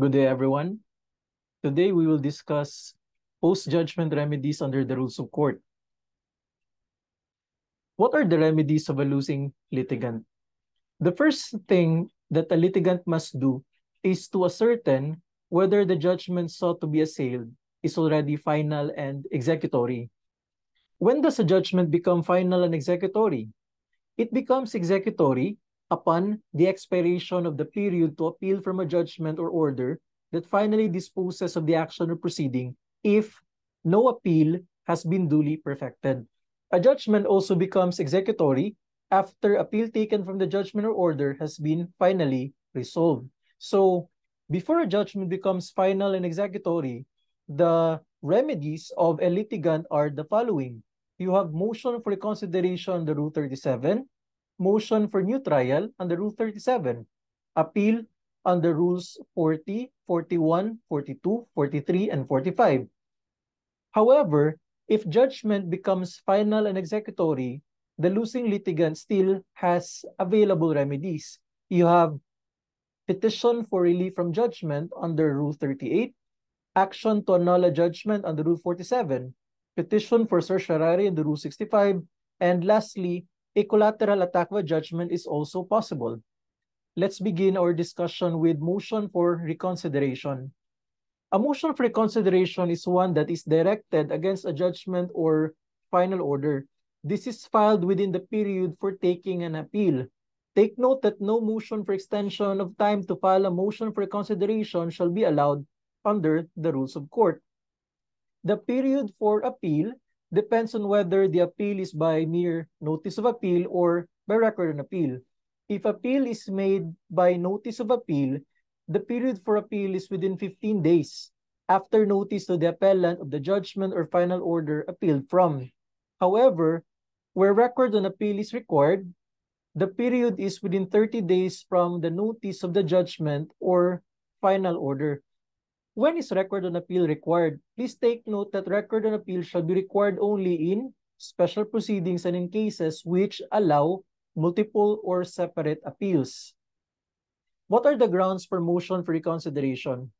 Good day, everyone. Today, we will discuss post-judgment remedies under the rules of court. What are the remedies of a losing litigant? The first thing that a litigant must do is to ascertain whether the judgment sought to be assailed is already final and executory. When does a judgment become final and executory? It becomes executory upon the expiration of the period to appeal from a judgment or order that finally disposes of the action or proceeding if no appeal has been duly perfected. A judgment also becomes executory after appeal taken from the judgment or order has been finally resolved. So, before a judgment becomes final and executory, the remedies of a litigant are the following. You have motion for reconsideration under Rule 37, motion for new trial under Rule 37, appeal under Rules 40, 41, 42, 43, and 45. However, if judgment becomes final and executory, the losing litigant still has available remedies. You have petition for relief from judgment under Rule 38, action to annul a judgment under Rule 47, petition for certiorari under Rule 65, and lastly, a collateral attack of a judgment is also possible. Let's begin our discussion with motion for reconsideration. A motion for reconsideration is one that is directed against a judgment or final order. This is filed within the period for taking an appeal. Take note that no motion for extension of time to file a motion for reconsideration shall be allowed under the rules of court. The period for appeal depends on whether the appeal is by mere notice of appeal or by record on appeal. If appeal is made by notice of appeal, the period for appeal is within 15 days after notice to the appellant of the judgment or final order appealed from. However, where record on appeal is required, the period is within 30 days from the notice of the judgment or final order. When is record on appeal required? Please take note that record on appeal shall be required only in special proceedings and in cases which allow multiple or separate appeals. What are the grounds for motion for reconsideration?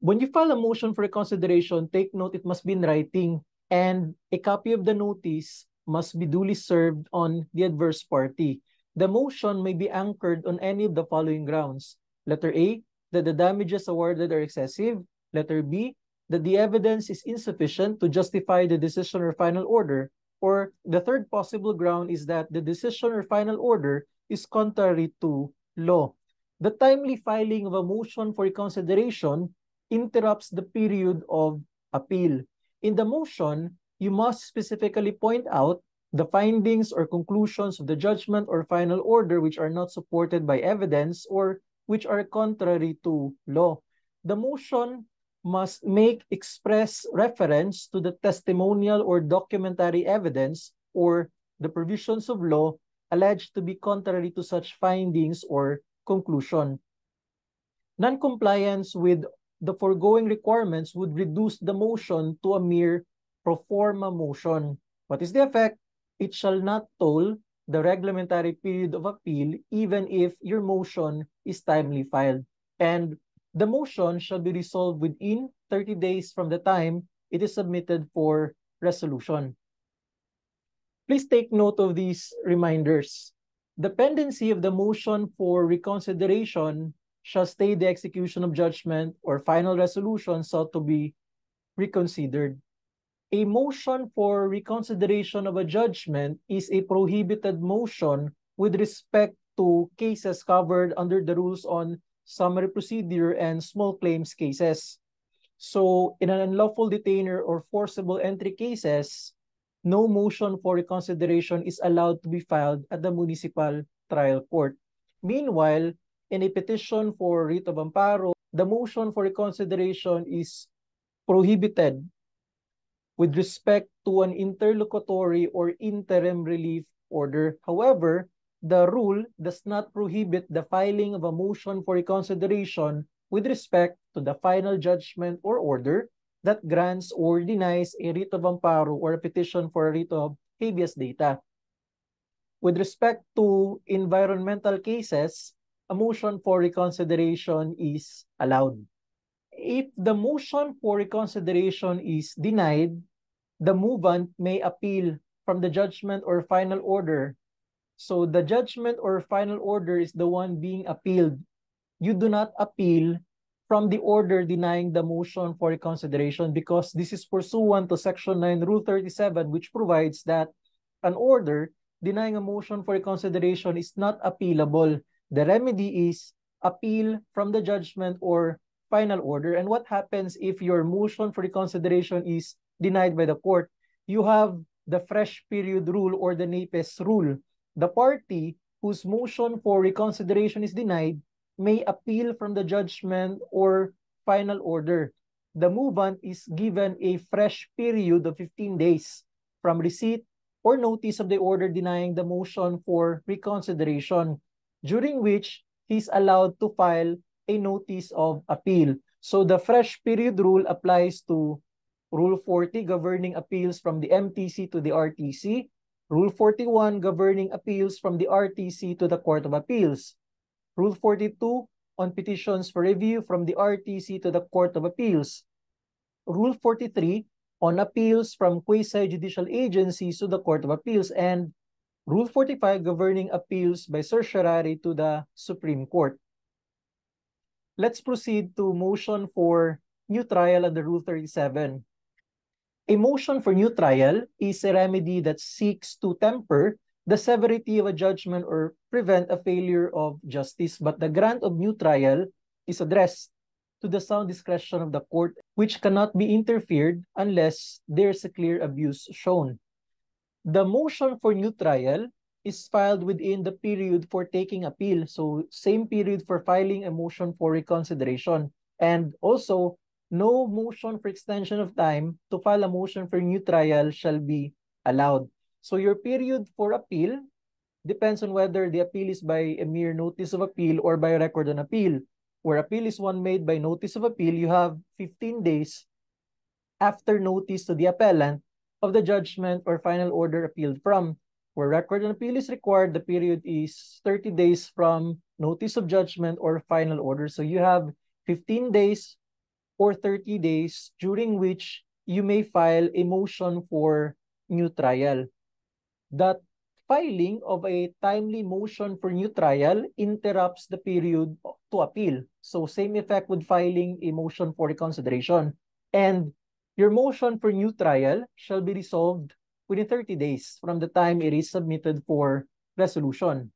When you file a motion for reconsideration, take note it must be in writing and a copy of the notice must be duly served on the adverse party. The motion may be anchored on any of the following grounds. Letter A, that the damages awarded are excessive. Letter B, that the evidence is insufficient to justify the decision or final order. Or the third possible ground is that the decision or final order is contrary to law. The timely filing of a motion for reconsideration interrupts the period of appeal. In the motion, you must specifically point out the findings or conclusions of the judgment or final order which are not supported by evidence or which are contrary to law. The motion must make express reference to the testimonial or documentary evidence or the provisions of law alleged to be contrary to such findings or conclusion. Non-compliance with the foregoing requirements would reduce the motion to a mere pro forma motion. What is the effect? It shall not toll the reglamentary period of appeal even if your motion is timely filed. And the motion shall be resolved within 30 days from the time it is submitted for resolution. Please take note of these reminders. The pendency of the motion for reconsideration shall stay the execution of judgment or final resolution sought to be reconsidered. A motion for reconsideration of a judgment is a prohibited motion with respect to cases covered under the rules on summary procedure and small claims cases. So, in an unlawful detainer or forcible entry cases, no motion for reconsideration is allowed to be filed at the municipal trial court. Meanwhile, in a petition for writ of amparo, the motion for reconsideration is prohibited with respect to an interlocutory or interim relief order. However, the rule does not prohibit the filing of a motion for reconsideration with respect to the final judgment or order that grants or denies a writ of amparo or a petition for a writ of habeas data. With respect to environmental cases, a a motion for reconsideration is allowed. If the motion for reconsideration is denied, the movant may appeal from the judgment or final order. So the judgment or final order is the one being appealed. You do not appeal from the order denying the motion for reconsideration because this is pursuant to Section 9, Rule 37, which provides that an order denying a motion for reconsideration is not appealable. The remedy is appeal from the judgment or final order. And what happens if your motion for reconsideration is denied by the court? You have the fresh period rule or the NAPES rule. The party whose motion for reconsideration is denied may appeal from the judgment or final order. The movant is given a fresh period of 15 days from receipt or notice of the order denying the motion for reconsideration, during which he is allowed to file a notice of appeal. So the fresh period rule applies to Rule 40 governing appeals from the MTC to the RTC, Rule 41 governing appeals from the RTC to the Court of Appeals, Rule 42 on petitions for review from the RTC to the Court of Appeals, Rule 43 on appeals from quasi-judicial agencies to the Court of Appeals, and Rule 45 governing appeals by certiorari to the Supreme Court. Let's proceed to motion for new trial under Rule 37. A motion for new trial is a remedy that seeks to temper the severity of a judgment or prevent a failure of justice, but the grant of new trial is addressed to the sound discretion of the court, which cannot be interfered unless there's a clear abuse shown. The motion for new trial is filed within the period for taking appeal, so same period for filing a motion for reconsideration, and also no motion for extension of time to file a motion for new trial shall be allowed. So your period for appeal depends on whether the appeal is by a mere notice of appeal or by record on appeal. Where appeal is one made by notice of appeal, you have 15 days after notice to the appellant of the judgment or final order appealed from. Where record on appeal is required, the period is 30 days from notice of judgment or final order. So you have 15 days or 30 days during which you may file a motion for new trial. That filing of a timely motion for new trial interrupts the period to appeal. So same effect with filing a motion for reconsideration. And your motion for new trial shall be resolved within 30 days from the time it is submitted for resolution.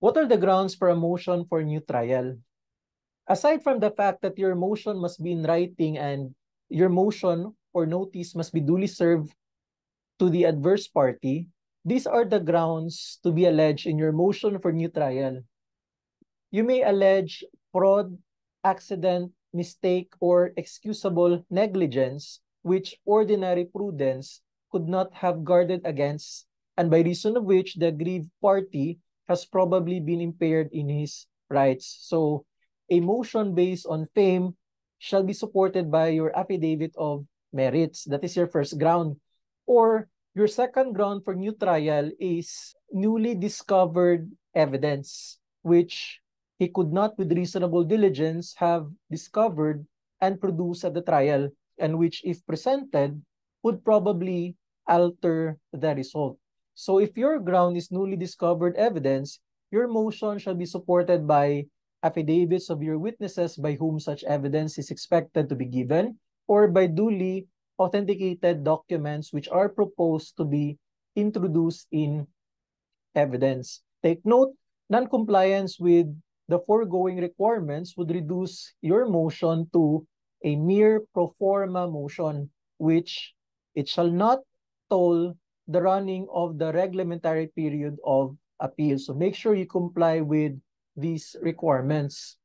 What are the grounds for a motion for new trial? Aside from the fact that your motion must be in writing and your motion or notice must be duly served to the adverse party, these are the grounds to be alleged in your motion for new trial. You may allege fraud, accident, mistake, or excusable negligence, which ordinary prudence could not have guarded against, and by reason of which the aggrieved party has probably been impaired in his rights. So a motion based on fame shall be supported by your affidavit of merits. That is your first ground. Or your second ground for new trial is newly discovered evidence, which he could not with reasonable diligence have discovered and produced at the trial, and which, if presented, would probably alter the result. So if your ground is newly discovered evidence, your motion shall be supported by affidavits of your witnesses by whom such evidence is expected to be given, or by duly authenticated documents which are proposed to be introduced in evidence. Take note, non-compliance with the foregoing requirements would reduce your motion to a mere pro forma motion, which it shall not toll the running of the reglementary period of appeal. So make sure you comply with these requirements.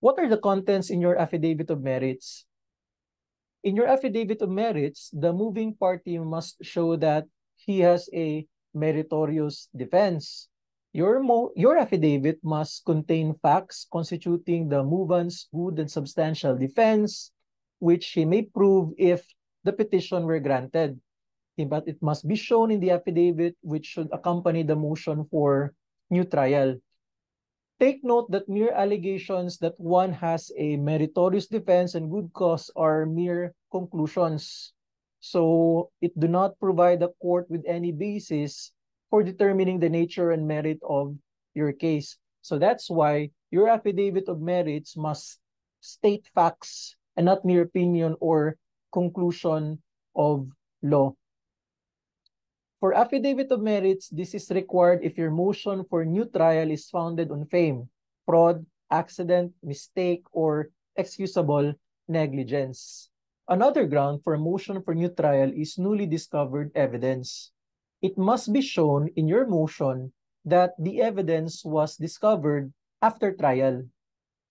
What are the contents in your affidavit of merits? In your affidavit of merits, the moving party must show that he has a meritorious defense. Your affidavit must contain facts constituting the movant's good and substantial defense, which he may prove if the petition were granted. But it must be shown in the affidavit, which should accompany the motion for new trial. Take note that mere allegations that one has a meritorious defense and good cause are mere conclusions. So it do not provide the court with any basis for determining the nature and merit of your case. So that's why your affidavit of merits must state facts and not mere opinion or conclusion of law. For affidavit of merits, this is required if your motion for new trial is founded on fame, fraud, accident, mistake, or excusable negligence. Another ground for a motion for new trial is newly discovered evidence. It must be shown in your motion that the evidence was discovered after trial.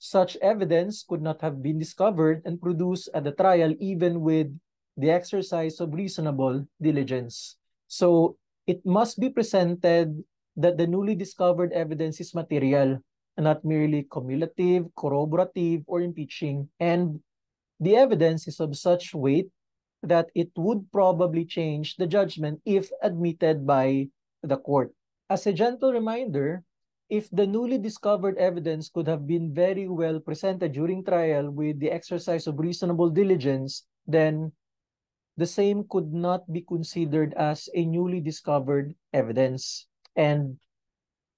Such evidence could not have been discovered and produced at the trial even with the exercise of reasonable diligence. So it must be presented that the newly discovered evidence is material and not merely cumulative, corroborative, or impeaching, and the evidence is of such weight that it would probably change the judgment if admitted by the court. As a gentle reminder, if the newly discovered evidence could have been very well presented during trial with the exercise of reasonable diligence, then the same could not be considered as a newly discovered evidence. And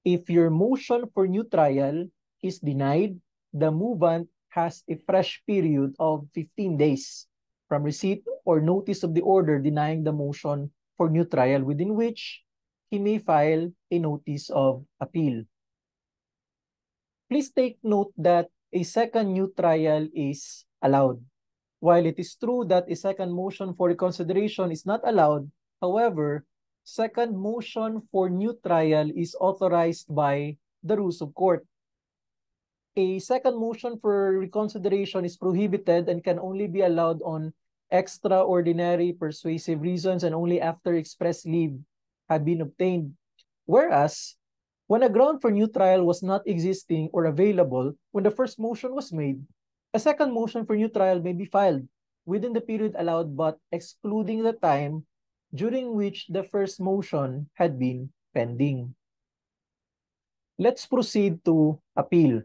if your motion for new trial is denied, the movant has a fresh period of 15 days from receipt or notice of the order denying the motion for new trial, within which he may file a notice of appeal. Please take note that a second new trial is allowed. While it is true that a second motion for reconsideration is not allowed, however, second motion for new trial is authorized by the rules of court. A second motion for reconsideration is prohibited and can only be allowed on extraordinary persuasive reasons and only after express leave had been obtained. Whereas, when a ground for new trial was not existing or available when the first motion was made, a second motion for new trial may be filed within the period allowed but excluding the time during which the first motion had been pending. Let's proceed to appeal.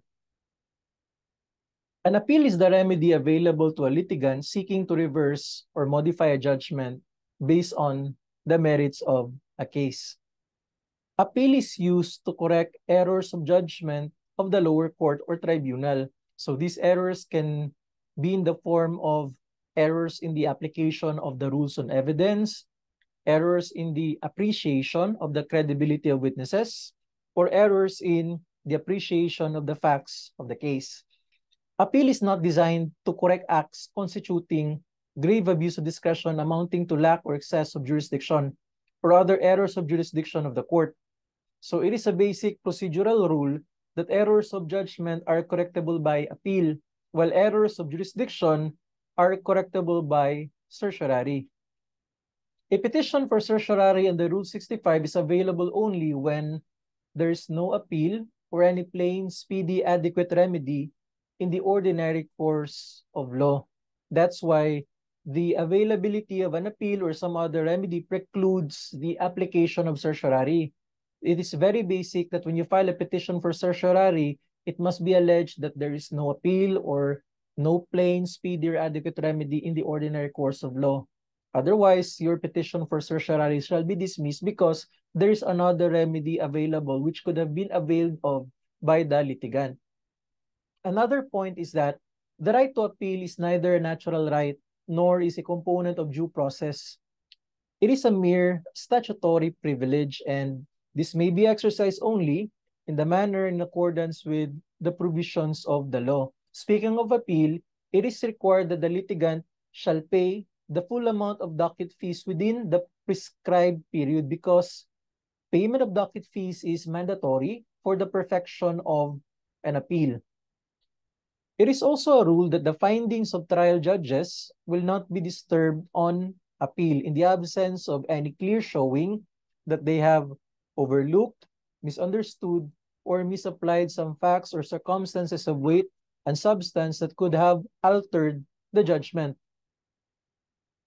An appeal is the remedy available to a litigant seeking to reverse or modify a judgment based on the merits of a case. Appeal is used to correct errors of judgment of the lower court or tribunal. So these errors can be in the form of errors in the application of the rules on evidence, errors in the appreciation of the credibility of witnesses, or errors in the appreciation of the facts of the case. Appeal is not designed to correct acts constituting grave abuse of discretion amounting to lack or excess of jurisdiction or other errors of jurisdiction of the court. So it is a basic procedural rule that errors of judgment are correctable by appeal, while errors of jurisdiction are correctable by certiorari. A petition for certiorari under Rule 65 is available only when there is no appeal or any plain, speedy, adequate remedy in the ordinary course of law. That's why the availability of an appeal or some other remedy precludes the application of certiorari. It is very basic that when you file a petition for certiorari, it must be alleged that there is no appeal or no plain, speedy, or adequate remedy in the ordinary course of law. Otherwise, your petition for certiorari shall be dismissed because there is another remedy available which could have been availed of by the litigant. Another point is that the right to appeal is neither a natural right nor is a component of due process. It is a mere statutory privilege, and this may be exercised only in the manner in accordance with the provisions of the law. Speaking of appeal, it is required that the litigant shall pay the full amount of docket fees within the prescribed period because payment of docket fees is mandatory for the perfection of an appeal. It is also a rule that the findings of trial judges will not be disturbed on appeal in the absence of any clear showing that they have overlooked, misunderstood, or misapplied some facts or circumstances of weight and substance that could have altered the judgment.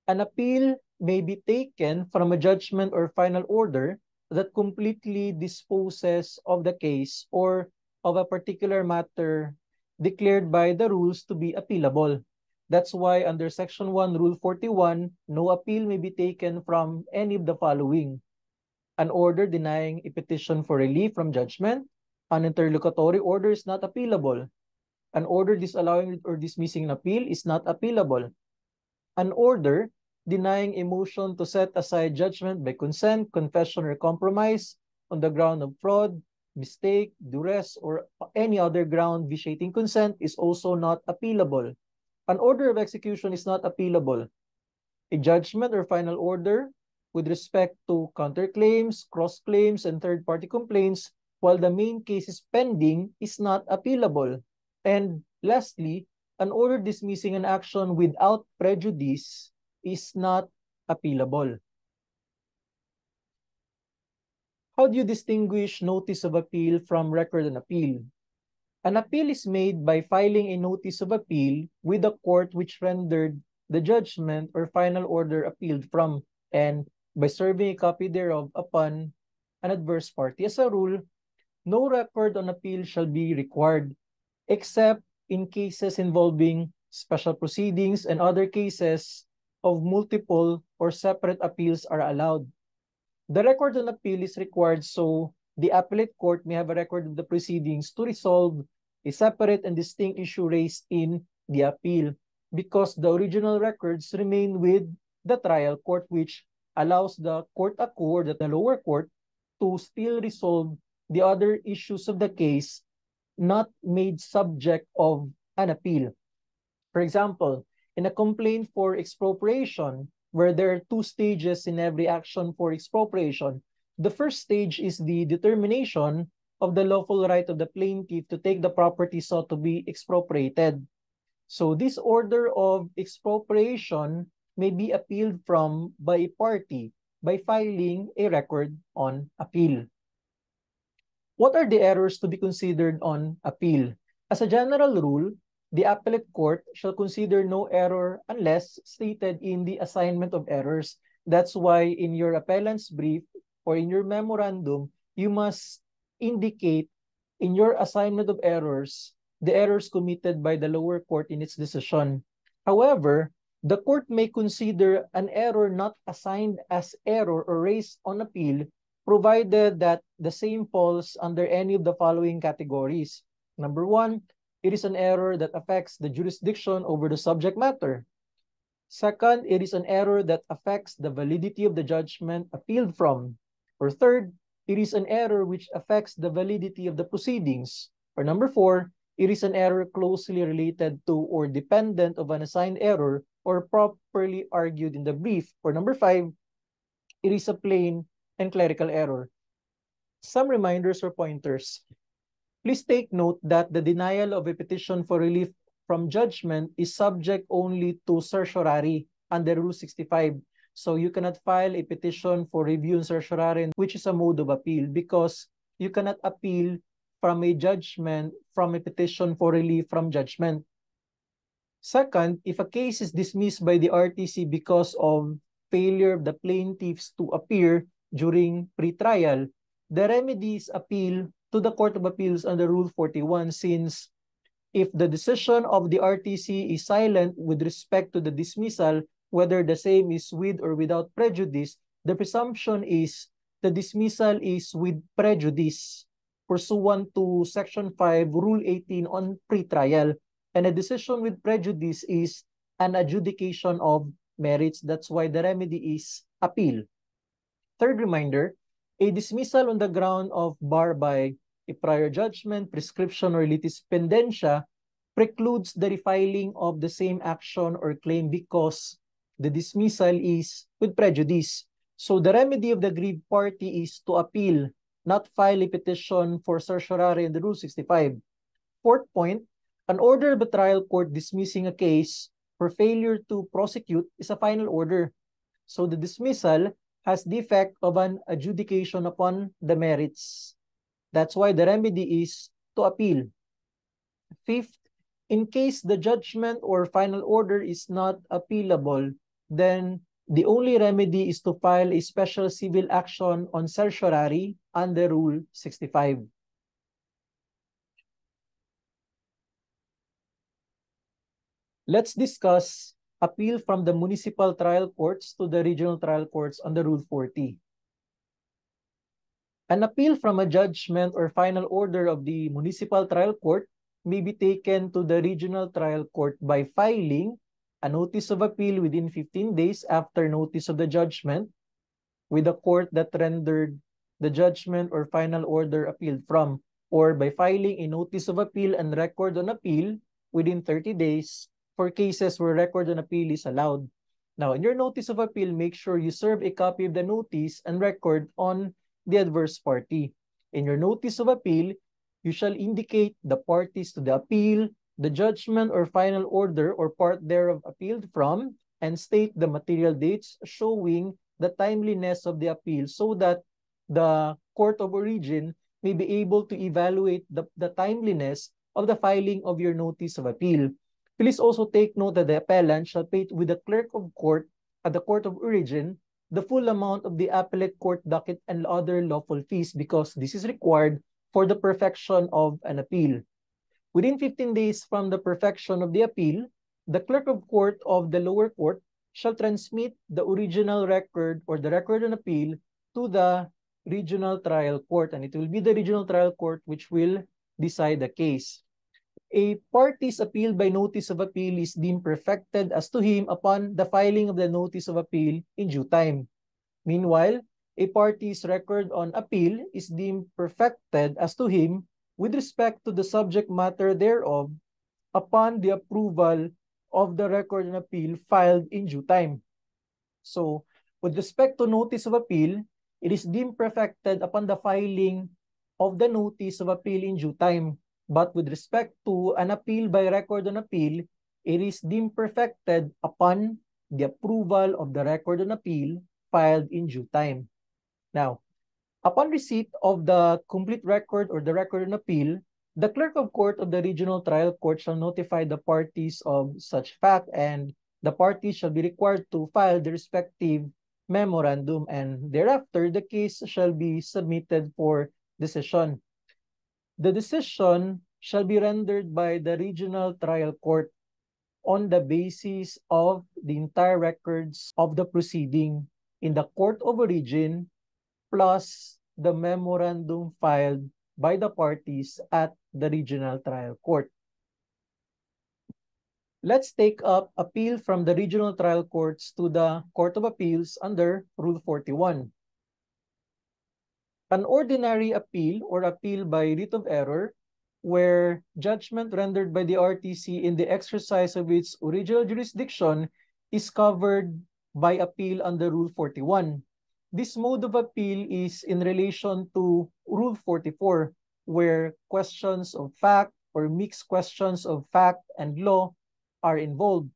An appeal may be taken from a judgment or final order that completely disposes of the case or of a particular matter declared by the rules to be appealable. That's why under Section 1, Rule 41, no appeal may be taken from any of the following: an order denying a petition for relief from judgment, an interlocutory order is not appealable, an order disallowing or dismissing an appeal is not appealable, an order denying a motion to set aside judgment by consent, confession, or compromise on the ground of fraud, mistake, duress, or any other ground vitiating consent is also not appealable. An order of execution is not appealable. A judgment or final order with respect to counterclaims, cross-claims, and third-party complaints while the main case is pending is not appealable. And lastly, an order dismissing an action without prejudice is not appealable. How do you distinguish notice of appeal from record on appeal? An appeal is made by filing a notice of appeal with the court which rendered the judgment or final order appealed from, and by serving a copy thereof upon an adverse party. As a rule, no record on appeal shall be required except in cases involving special proceedings, and other cases of multiple or separate appeals are allowed. The record on appeal is required so the appellate court may have a record of the proceedings to resolve a separate and distinct issue raised in the appeal, because the original records remain with the trial court, which allows the court accord at the lower court to still resolve the other issues of the case not made subject of an appeal. For example, in a complaint for expropriation, where there are two stages in every action for expropriation, the first stage is the determination of the lawful right of the plaintiff to take the property sought to be expropriated. So this order of expropriation may be appealed from by a party by filing a record on appeal. What are the errors to be considered on appeal? As a general rule, the appellate court shall consider no error unless stated in the assignment of errors. That's why in your appellant's brief or in your memorandum, you must indicate in your assignment of errors the errors committed by the lower court in its decision. However, the court may consider an error not assigned as error or raised on appeal, provided that the same falls under any of the following categories. Number one, it is an error that affects the jurisdiction over the subject matter. Second, it is an error that affects the validity of the judgment appealed from. Or third, it is an error which affects the validity of the proceedings. Or number four, it is an error closely related to or dependent of an assigned error or properly argued in the brief. Or number five, it is a plain and clerical error. Some reminders or pointers. Please take note that the denial of a petition for relief from judgment is subject only to certiorari under Rule 65. So you cannot file a petition for review in certiorari, which is a mode of appeal, because you cannot appeal from a judgment from a petition for relief from judgment. Second, if a case is dismissed by the RTC because of failure of the plaintiffs to appear during pretrial, the remedy is appeal to the Court of Appeals under Rule 41, since if the decision of the RTC is silent with respect to the dismissal, whether the same is with or without prejudice, the presumption is the dismissal is with prejudice pursuant to Section 5, Rule 18 on pretrial. And a decision with prejudice is an adjudication of merits. That's why the remedy is appeal. Third reminder, a dismissal on the ground of bar by a prior judgment, prescription, or litis pendentia precludes the refiling of the same action or claim because the dismissal is with prejudice. So the remedy of the aggrieved party is to appeal, not file a petition for certiorari in the Rule 65. Fourth point, an order of a trial court dismissing a case for failure to prosecute is a final order. So the dismissal has the effect of an adjudication upon the merits. That's why the remedy is to appeal. Fifth, in case the judgment or final order is not appealable, then the only remedy is to file a special civil action on certiorari under Rule 65. Let's discuss appeal from the municipal trial courts to the regional trial courts under Rule 40. An appeal from a judgment or final order of the municipal trial court may be taken to the regional trial court by filing a notice of appeal within 15 days after notice of the judgment with the court that rendered the judgment or final order appealed from, or by filing a notice of appeal and record on appeal within 30 days for cases where record on appeal is allowed. Now, in your notice of appeal, make sure you serve a copy of the notice and record on the adverse party. In your notice of appeal, you shall indicate the parties to the appeal, the judgment or final order or part thereof appealed from, and state the material dates showing the timeliness of the appeal so that the court of origin may be able to evaluate the timeliness of the filing of your notice of appeal. Please also take note that the appellant shall pay with the clerk of court at the court of origin the full amount of the appellate court docket and other lawful fees, because this is required for the perfection of an appeal. Within 15 days from the perfection of the appeal, the clerk of court of the lower court shall transmit the original record or the record on appeal to the regional trial court, and it will be the regional trial court which will decide the case. A party's appeal by notice of appeal is deemed perfected as to him upon the filing of the notice of appeal in due time. Meanwhile, a party's record on appeal is deemed perfected as to him with respect to the subject matter thereof upon the approval of the record on appeal filed in due time. So, with respect to notice of appeal, it is deemed perfected upon the filing of the notice of appeal in due time. But with respect to an appeal by record on appeal, it is deemed perfected upon the approval of the record on appeal filed in due time. Now, upon receipt of the complete record or the record on appeal, the clerk of court of the regional trial court shall notify the parties of such fact, and the parties shall be required to file the respective memorandum, and thereafter the case shall be submitted for decision. The decision shall be rendered by the regional trial court on the basis of the entire records of the proceeding in the court of origin plus the memorandum filed by the parties at the regional trial court. Let's take up appeal from the regional trial courts to the Court of Appeals under Rule 41. An ordinary appeal or appeal by writ of error where judgment rendered by the RTC in the exercise of its original jurisdiction is covered by appeal under Rule 41. This mode of appeal is in relation to Rule 44, where questions of fact or mixed questions of fact and law are involved.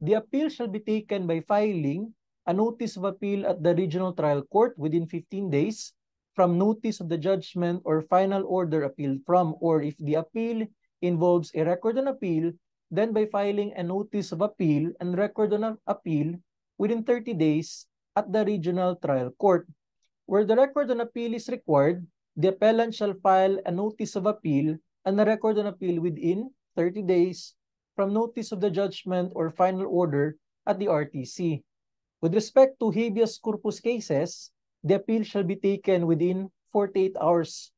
The appeal shall be taken by filing a notice of appeal at the regional trial court within 15 days from notice of the judgment or final order appealed from, or if the appeal involves a record on appeal, then by filing a notice of appeal and record on appeal within 30 days at the regional trial court. Where the record on appeal is required, the appellant shall file a notice of appeal and a record on appeal within 30 days from notice of the judgment or final order at the RTC. With respect to habeas corpus cases, the appeal shall be taken within 48 hours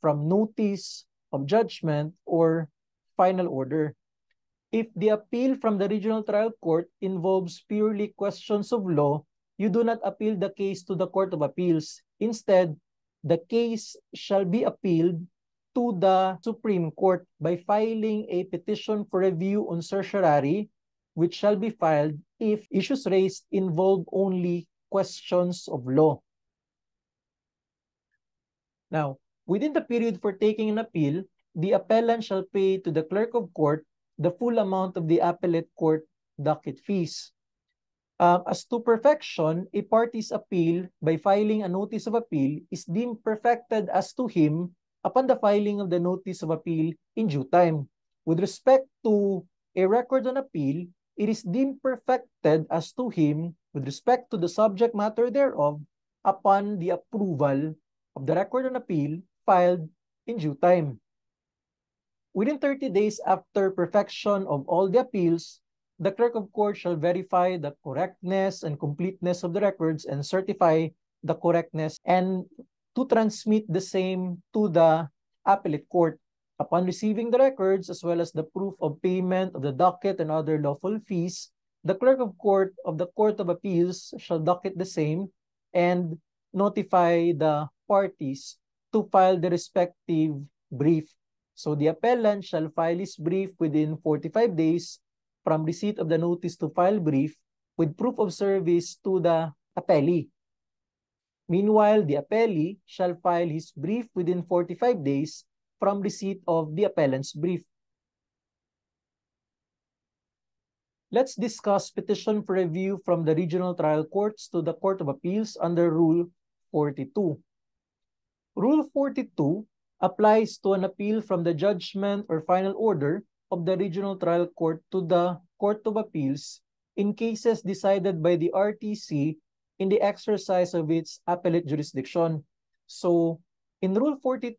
from notice of judgment or final order. If the appeal from the regional trial court involves purely questions of law, you do not appeal the case to the Court of Appeals. Instead, the case shall be appealed to the Supreme Court by filing a petition for review on certiorari, which shall be filed if issues raised involve only questions of law. Now, within the period for taking an appeal, the appellant shall pay to the clerk of court the full amount of the appellate court docket fees. As to perfection, a party's appeal by filing a notice of appeal is deemed perfected as to him upon the filing of the notice of appeal in due time. With respect to a record on appeal, it is deemed perfected as to him with respect to the subject matter thereof upon the approval of the record on appeal filed in due time. Within 30 days after perfection of all the appeals, The clerk of court shall verify the correctness and completeness of the records and certify the correctness and to transmit the same to the appellate court upon receiving the records as well as the proof of payment of the docket and other lawful fees. The clerk of court of the Court of Appeals shall docket the same and notify the parties to file the respective brief. So the appellant shall file his brief within 45 days from receipt of the notice to file brief with proof of service to the appellee. Meanwhile, the appellee shall file his brief within 45 days from receipt of the appellant's brief. Let's discuss petition for review from the regional trial courts to the Court of Appeals under Rule 42. Rule 42 applies to an appeal from the judgment or final order of the regional trial court to the Court of Appeals in cases decided by the RTC in the exercise of its appellate jurisdiction. So, in Rule 42,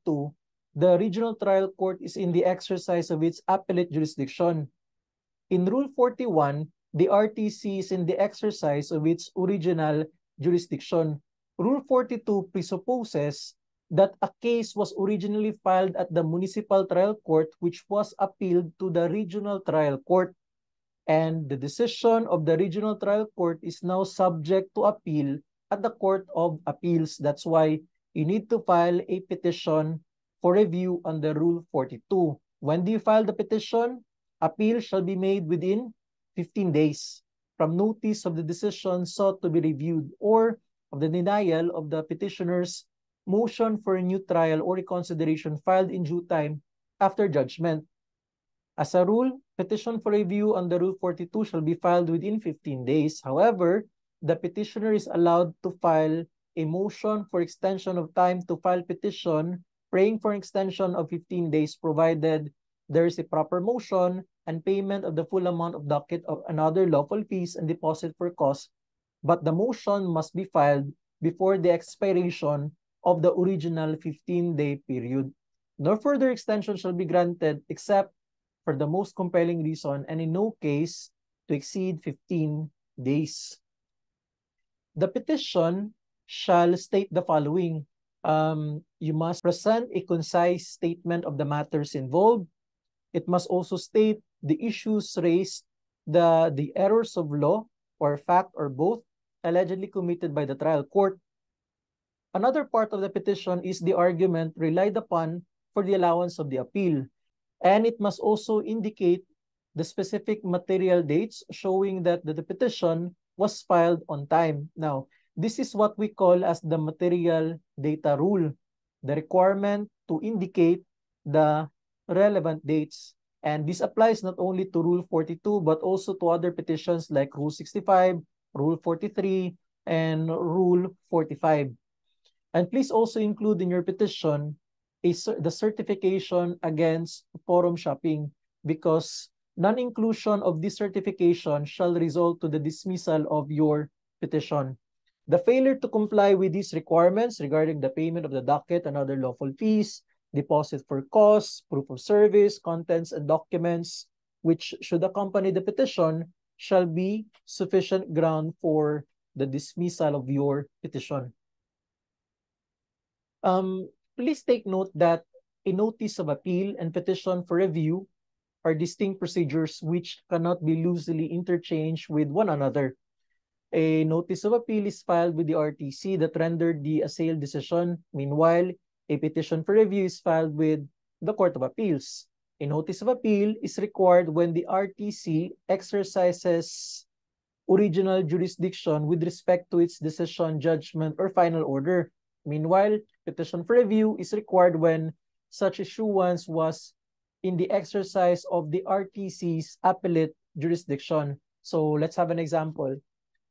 the regional trial court is in the exercise of its appellate jurisdiction. In Rule 41, the RTC is in the exercise of its original jurisdiction. Rule 42 presupposes that a case was originally filed at the municipal trial court which was appealed to the regional trial court. And the decision of the regional trial court is now subject to appeal at the Court of Appeals. That's why you need to file a petition for review under Rule 42. When do you file the petition? Appeal shall be made within 15 days from notice of the decision sought to be reviewed or of the denial of the petitioner's motion for a new trial or reconsideration filed in due time after judgment. As a rule, petition for review under Rule 42 shall be filed within 15 days. However, the petitioner is allowed to file a motion for extension of time to file petition, praying for an extension of 15 days provided there is a proper motion and payment of the full amount of docket of another lawful fees and deposit for cost, but the motion must be filed before the expiration of the original 15-day period. No further extension shall be granted except for the most compelling reason and in no case to exceed 15 days. The petition shall state the following. You must present a concise statement of the matters involved. It must also state the issues raised, the errors of law or fact or both allegedly committed by the trial court. Another part of the petition is the argument relied upon for the allowance of the appeal. And it must also indicate the specific material dates showing that the petition was filed on time. Now, this is what we call as the material data rule, the requirement to indicate the relevant dates, and this applies not only to Rule 42 but also to other petitions like Rule 65, Rule 43, and Rule 45. And please also include in your petition the certification against forum shopping, because non-inclusion of this certification shall result to the dismissal of your petition. The failure to comply with these requirements regarding the payment of the docket and other lawful fees, deposit for costs, proof of service, contents, and documents which should accompany the petition shall be sufficient ground for the dismissal of your petition. Please take note that a notice of appeal and petition for review are distinct procedures which cannot be loosely interchanged with one another. A notice of appeal is filed with the RTC that rendered the assailed decision. Meanwhile, a petition for review is filed with the Court of Appeals. A notice of appeal is required when the RTC exercises original jurisdiction with respect to its decision, judgment, or final order. Meanwhile, petition for review is required when such issuance was in the exercise of the RTC's appellate jurisdiction. So let's have an example.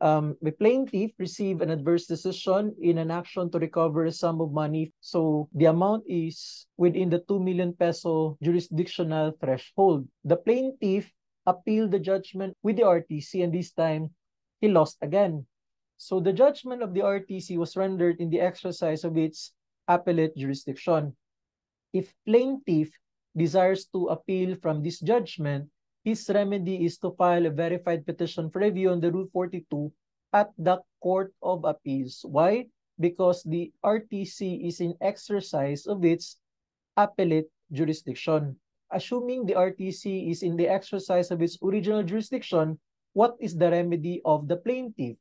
The plaintiff received an adverse decision in an action to recover a sum of money. So the amount is within the 2 million peso jurisdictional threshold. The plaintiff appealed the judgment with the RTC, and this time he lost again. So the judgment of the RTC was rendered in the exercise of its appellate jurisdiction. If plaintiff desires to appeal from this judgment, His remedy is to file a verified petition for review under Rule 42 at the Court of Appeals. Why? Because the RTC is in exercise of its appellate jurisdiction. Assuming the RTC is in the exercise of its original jurisdiction, what is the remedy of the plaintiff?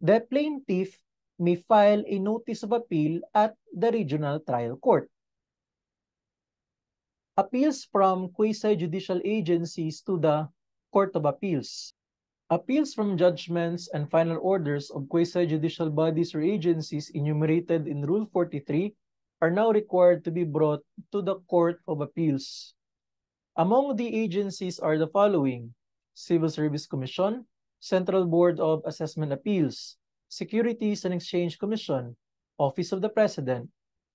The plaintiff may file a notice of appeal at the regional trial court. Appeals from quasi-judicial agencies to the Court of Appeals. Appeals from judgments and final orders of quasi-judicial bodies or agencies enumerated in Rule 43 are now required to be brought to the Court of Appeals. Among the agencies are the following: Civil Service Commission, Central Board of Assessment Appeals, Securities and Exchange Commission, Office of the President,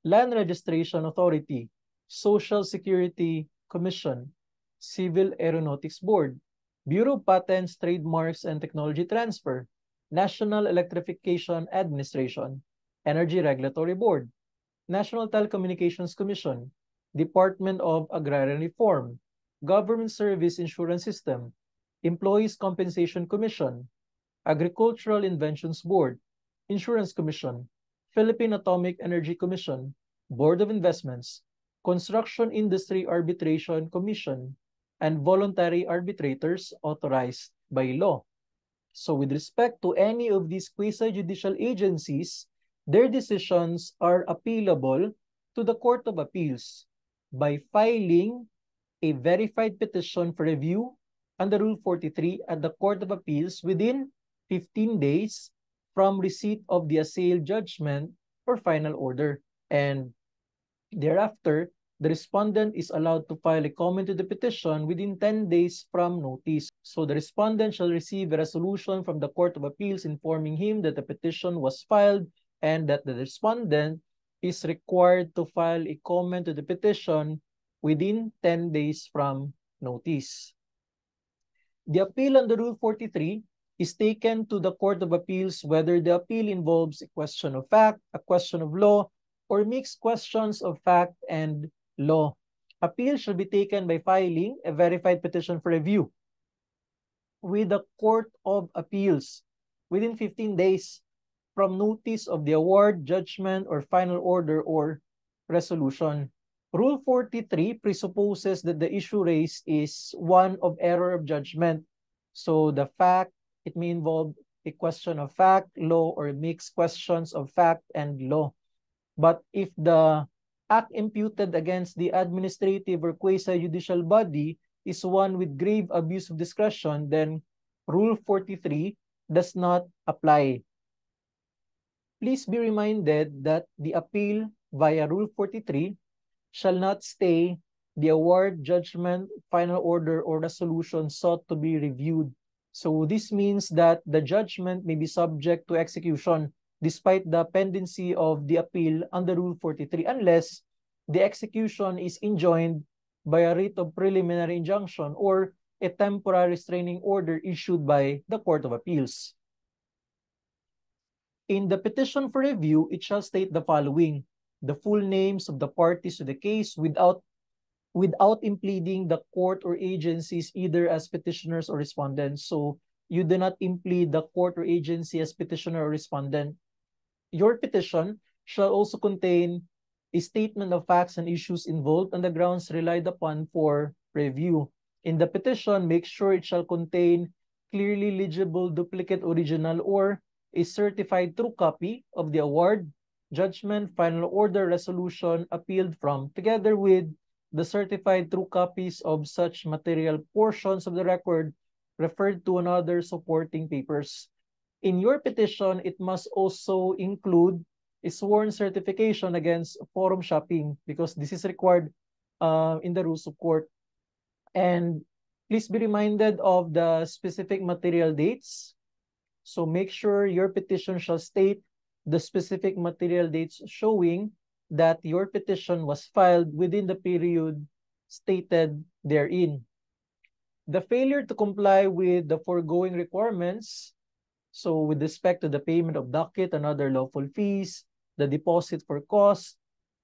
Land Registration Authority, Social Security Commission, Civil Aeronautics Board, Bureau of Patents, Trademarks, and Technology Transfer, National Electrification Administration, Energy Regulatory Board, National Telecommunications Commission, Department of Agrarian Reform, Government Service Insurance System, Employees Compensation Commission, Agricultural Inventions Board, Insurance Commission, Philippine Atomic Energy Commission, Board of Investments, Construction Industry Arbitration Commission, and voluntary arbitrators authorized by law. So with respect to any of these quasi-judicial agencies, their decisions are appealable to the Court of Appeals by filing a verified petition for review under Rule 43 at the Court of Appeals within 15 days from receipt of the assailed judgment or final order, and thereafter, the respondent is allowed to file a comment to the petition within 10 days from notice. So the respondent shall receive a resolution from the Court of Appeals informing him that the petition was filed and that the respondent is required to file a comment to the petition within 10 days from notice. The appeal under Rule 43 is taken to the Court of Appeals whether the appeal involves a question of fact, a question of law, or mixed questions of fact and law. Appeal should be taken by filing a verified petition for review with the Court of Appeals within 15 days from notice of the award, judgment, or final order or resolution. Rule 43 presupposes that the issue raised is one of error of judgment. So the fact, it may involve a question of fact, law, or mixed questions of fact and law. But if the act imputed against the administrative or quasi-judicial body is one with grave abuse of discretion, then Rule 43 does not apply. Please be reminded that the appeal via Rule 43 shall not stay the award, judgment, final order, or resolution sought to be reviewed. So this means that the judgment may be subject to execution despite the pendency of the appeal under Rule 43 unless the execution is enjoined by a writ of preliminary injunction or a temporary restraining order issued by the Court of Appeals. In the petition for review, it shall state the following: the full names of the parties to the case without impleading the court or agencies either as petitioners or respondents. So you do not implead the court or agency as petitioner or respondent. Your petition shall also contain a statement of facts and issues involved and the grounds relied upon for review. In the petition, make sure it shall contain clearly legible duplicate original or a certified true copy of the award, judgment, final order, resolution appealed from, together with the certified true copies of such material portions of the record referred to and other supporting papers. In your petition, it must also include a sworn certification against forum shopping because this is required in the rules of court. And please be reminded of the specific material dates. So make sure your petition shall state the specific material dates showing that your petition was filed within the period stated therein. The failure to comply with the foregoing requirements, so with respect to the payment of docket and other lawful fees, the deposit for cost,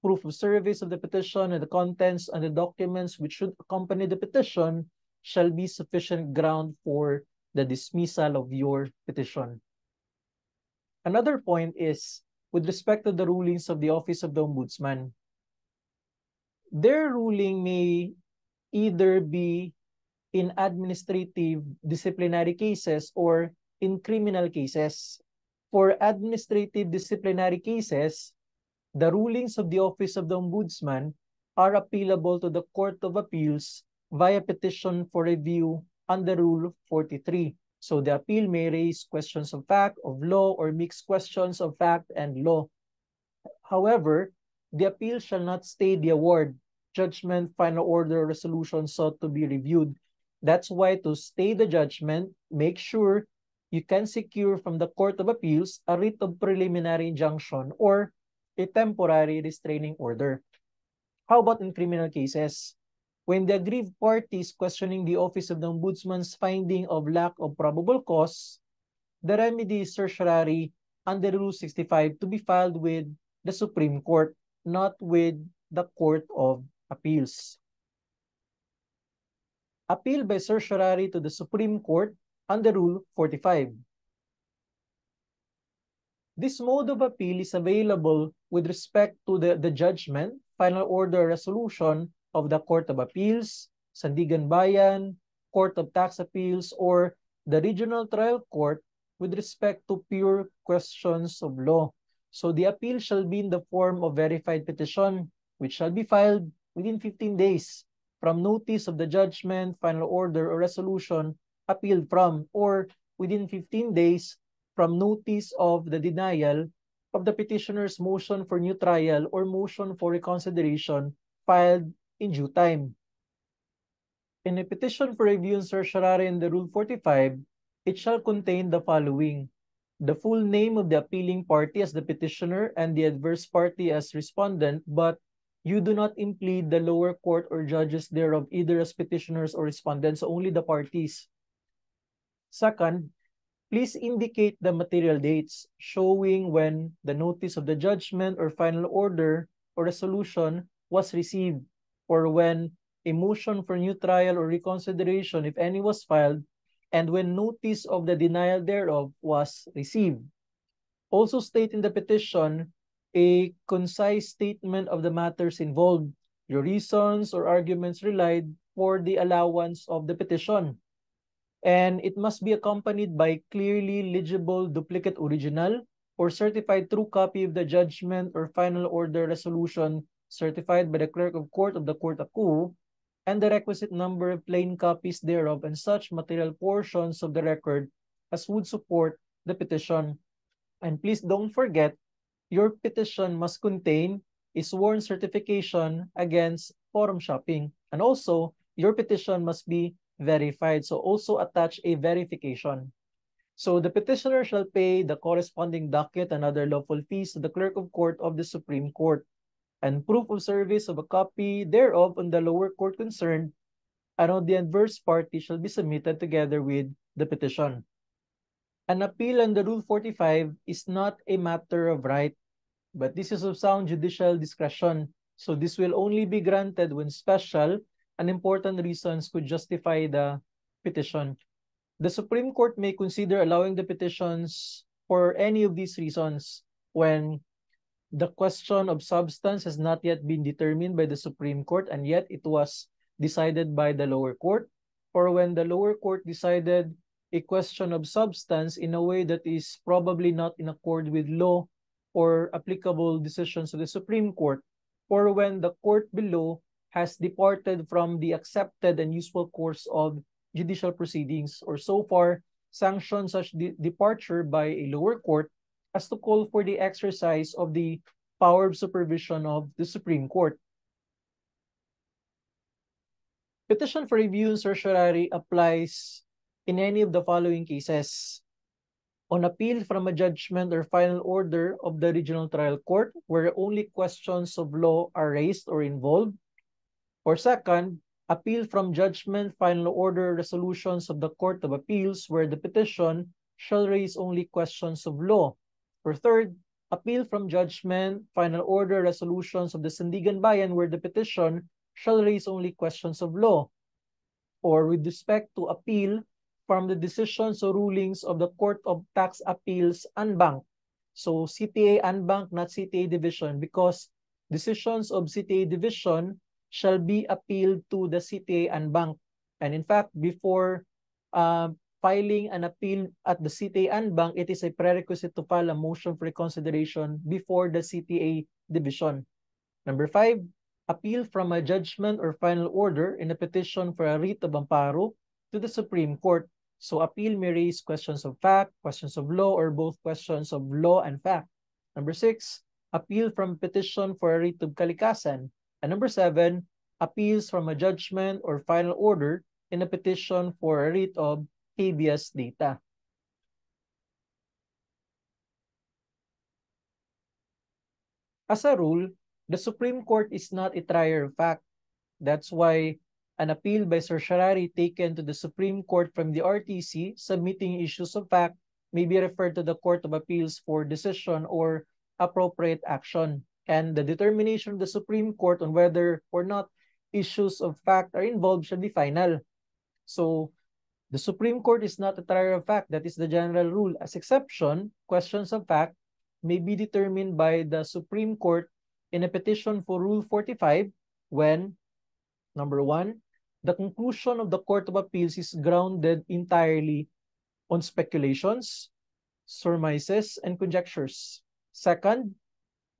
proof of service of the petition, and the contents and the documents which should accompany the petition, shall be sufficient ground for the dismissal of your petition. Another point is with respect to the rulings of the Office of the Ombudsman. Their ruling may either be in administrative disciplinary cases or in criminal cases. For administrative disciplinary cases, the rulings of the Office of the Ombudsman are appealable to the Court of Appeals via petition for review under Rule 43. So the appeal may raise questions of fact, of law, or mixed questions of fact and law. However, the appeal shall not stay the award, judgment, final order, resolution sought to be reviewed. That's why to stay the judgment, make sure you can secure from the Court of Appeals a writ of preliminary injunction or a temporary restraining order. How about in criminal cases? When the aggrieved parties questioning the Office of the Ombudsman's finding of lack of probable cause, the remedy is certiorari under Rule 65 to be filed with the Supreme Court, not with the Court of Appeals. Appeal by certiorari to the Supreme Court under Rule 45. This mode of appeal is available with respect to the judgment, final order, resolution of the Court of Appeals, Sandigan Bayan, Court of Tax Appeals, or the Regional Trial Court with respect to pure questions of law. So the appeal shall be in the form of verified petition, which shall be filed within 15 days from notice of the judgment, final order, or resolution appealed from, or within 15 days from notice of the denial of the petitioner's motion for new trial or motion for reconsideration filed in due time. In a petition for review and certiorari in the Rule 45, it shall contain the following: the full name of the appealing party as the petitioner and the adverse party as respondent, but you do not implead the lower court or judges thereof either as petitioners or respondents, so only the parties. Second, please indicate the material dates showing when the notice of the judgment or final order or resolution was received, or when a motion for new trial or reconsideration, if any, was filed, and when notice of the denial thereof was received. Also state in the petition a concise statement of the matters involved, your reasons or arguments relied for the allowance of the petition. And it must be accompanied by clearly legible duplicate original or certified true copy of the judgment or final order resolution certified by the Clerk of Court of the Court of Appeal, and the requisite number of plain copies thereof and such material portions of the record as would support the petition. And please don't forget, your petition must contain a sworn certification against forum shopping. And also, your petition must be verified. So also attach a verification. So the petitioner shall pay the corresponding docket and other lawful fees to the Clerk of Court of the Supreme Court, and proof of service of a copy thereof on the lower court concerned, and on the adverse party shall be submitted together with the petition. An appeal under Rule 45 is not a matter of right, but this is of sound judicial discretion, so this will only be granted when special and important reasons could justify the petition. The Supreme Court may consider allowing the petitions for any of these reasons when the question of substance has not yet been determined by the Supreme Court and yet it was decided by the lower court, or when the lower court decided a question of substance in a way that is probably not in accord with law or applicable decisions of the Supreme Court, or when the court below has departed from the accepted and usual course of judicial proceedings, or so far sanctioned such departure by a lower court as to call for the exercise of the power of supervision of the Supreme Court. Petition for review and certiorari applies in any of the following cases: on appeal from a judgment or final order of the Regional Trial Court where only questions of law are raised or involved, or second, appeal from judgment, final order, resolutions of the Court of Appeals where the petition shall raise only questions of law, or third, appeal from judgment, final order, resolutions of the Sandigan Bayan where the petition shall raise only questions of law. or with respect to appeal from the decisions or rulings of the Court of Tax Appeals en banc. So CTA en banc, not CTA division, because decisions of CTA division shall be appealed to the CTA en banc. And in fact, before filing an appeal at the CTA en banc, it is a prerequisite to file a motion for reconsideration before the CTA division. Number 5, appeal from a judgment or final order in a petition for a writ of amparo to the Supreme Court. So appeal may raise questions of fact, questions of law, or both questions of law and fact. Number 6, appeal from petition for a writ of kalikasan. And number 7, appeals from a judgment or final order in a petition for a writ of habeas data. As a rule, the Supreme Court is not a trier of fact. That's why an appeal by certiorari taken to the Supreme Court from the RTC submitting issues of fact may be referred to the Court of Appeals for decision or appropriate action. And the determination of the Supreme Court on whether or not issues of fact are involved shall be final. So the Supreme Court is not a trier of fact. That is the general rule. As exception, questions of fact may be determined by the Supreme Court in a petition for Rule 45 when, number 1, the conclusion of the Court of Appeals is grounded entirely on speculations, surmises, and conjectures. 2,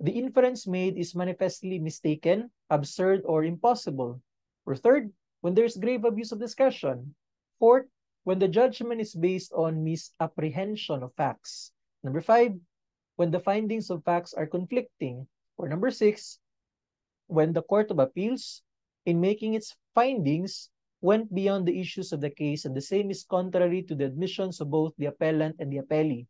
the inference made is manifestly mistaken, absurd, or impossible. Or 3, when there is grave abuse of discretion. 4, when the judgment is based on misapprehension of facts. Number 5, when the findings of facts are conflicting. Or number 6, when the Court of Appeals, in making its findings, went beyond the issues of the case, and the same is contrary to the admissions of both the appellant and the appellee.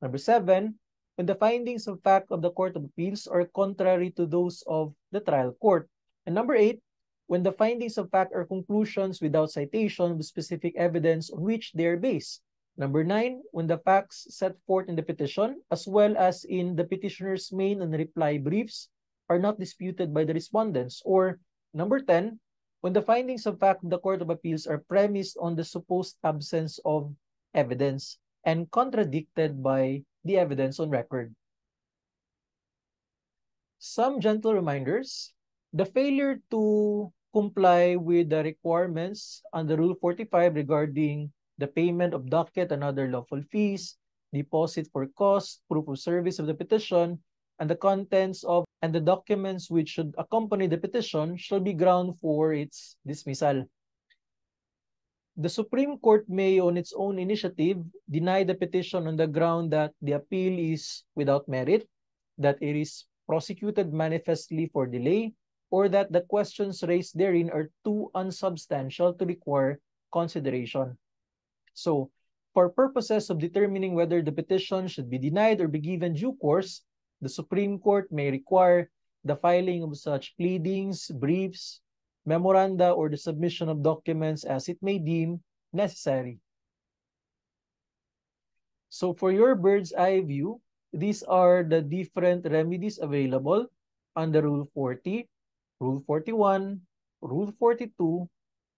Number 7, when the findings of fact of the Court of Appeals are contrary to those of the trial court. And number 8, when the findings of fact are conclusions without citation of specific evidence on which they are based. Number 9, when the facts set forth in the petition, as well as in the petitioner's main and reply briefs, are not disputed by the respondents. Or number 10, when the findings of fact of the Court of Appeals are premised on the supposed absence of evidence and contradicted by the evidence on record. Some gentle reminders. The failure to comply with the requirements under Rule 45 regarding the payment of docket and other lawful fees, deposit for cost, proof of service of the petition, and the contents of and the documents which should accompany the petition shall be ground for its dismissal. The Supreme Court may, on its own initiative, deny the petition on the ground that the appeal is without merit, that it is prosecuted manifestly for delay, or that the questions raised therein are too unsubstantial to require consideration. So, for purposes of determining whether the petition should be denied or be given due course, the Supreme Court may require the filing of such pleadings, briefs, memoranda, or the submission of documents as it may deem necessary. So for your bird's eye view, these are the different remedies available under Rule 40, Rule 41, Rule 42,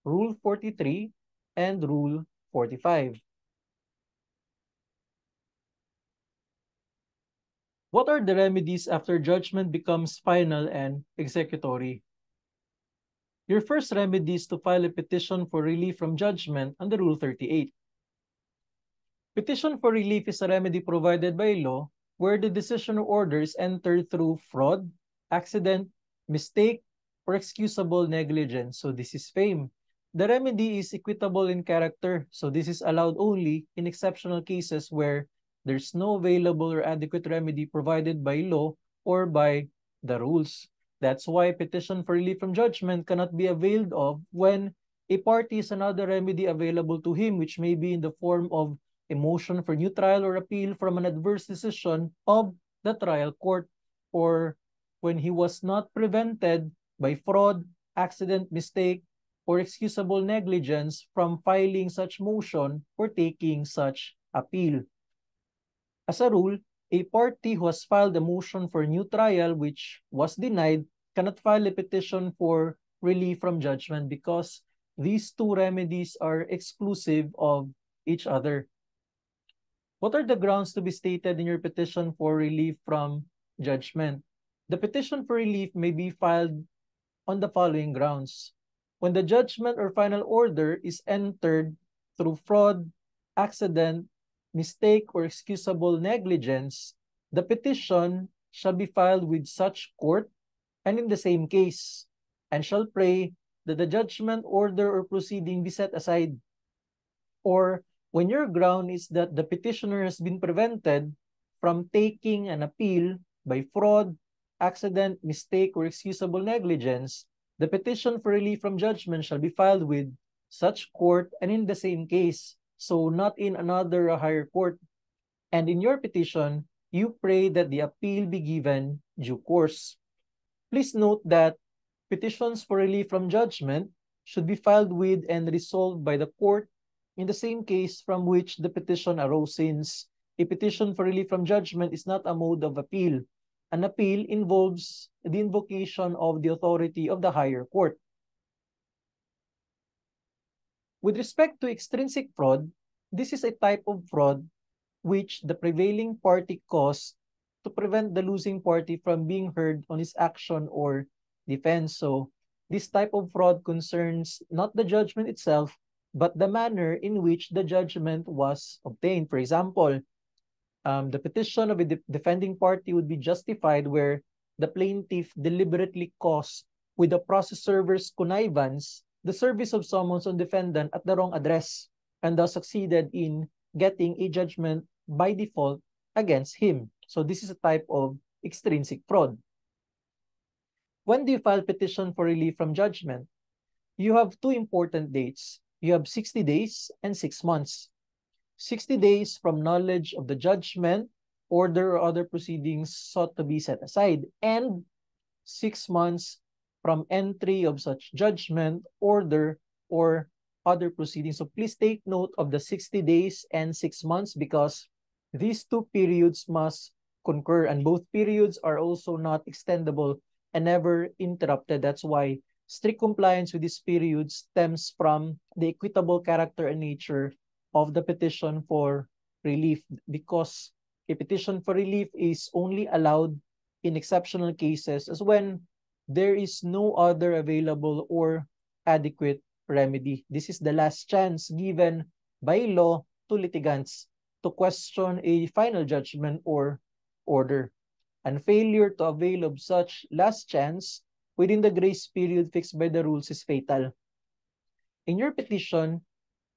Rule 43, and Rule 45. What are the remedies after judgment becomes final and executory? Your first remedy is to file a petition for relief from judgment under Rule 38. Petition for relief is a remedy provided by law where the decision or order is entered through fraud, accident, mistake, or excusable negligence. So this is FAME. The remedy is equitable in character. So this is allowed only in exceptional cases where there's no available or adequate remedy provided by law or by the rules. That's why petition for relief from judgment cannot be availed of when a party has another remedy available to him, which may be in the form of a motion for new trial or appeal from an adverse decision of the trial court, or when he was not prevented by fraud, accident, mistake, or excusable negligence from filing such motion or taking such appeal. As a rule, a party who has filed a motion for new trial which was denied cannot file a petition for relief from judgment because these two remedies are exclusive of each other. What are the grounds to be stated in your petition for relief from judgment? The petition for relief may be filed on the following grounds: when the judgment or final order is entered through fraud, accident, mistake, or excusable negligence, the petition shall be filed with such court and in the same case, and shall pray that the judgment, order, or proceeding be set aside. Or when your ground is that the petitioner has been prevented from taking an appeal by fraud, accident, mistake, or excusable negligence, the petition for relief from judgment shall be filed with such court and in the same case, so not in another or higher court. And in your petition, you pray that the appeal be given due course. Please note that petitions for relief from judgment should be filed with and resolved by the court in the same case from which the petition arose, since a petition for relief from judgment is not a mode of appeal. An appeal involves the invocation of the authority of the higher court. With respect to extrinsic fraud, this is a type of fraud which the prevailing party caused to prevent the losing party from being heard on his action or defense. So this type of fraud concerns not the judgment itself, but the manner in which the judgment was obtained. For example, the petition of a defending party would be justified where the plaintiff deliberately caused, with the process server's connivance, the service of summons on defendant at the wrong address, and thus succeeded in getting a judgment by default against him. So this is a type of extrinsic fraud. When do you file petition for relief from judgment? You have two important dates. You have 60 days and 6 months. 60 days from knowledge of the judgment, order, or other proceedings sought to be set aside, and 6 months from entry of such judgment, order, or other proceedings. So please take note of the 60 days and 6 months because these two periods must concur, and both periods are also not extendable and never interrupted. That's why strict compliance with these periods stems from the equitable character and nature of the petition for relief, because a petition for relief is only allowed in exceptional cases as when there is no other available or adequate remedy. This is the last chance given by law to litigants to question a final judgment or order, and failure to avail of such last chance within the grace period fixed by the rules is fatal. In your petition,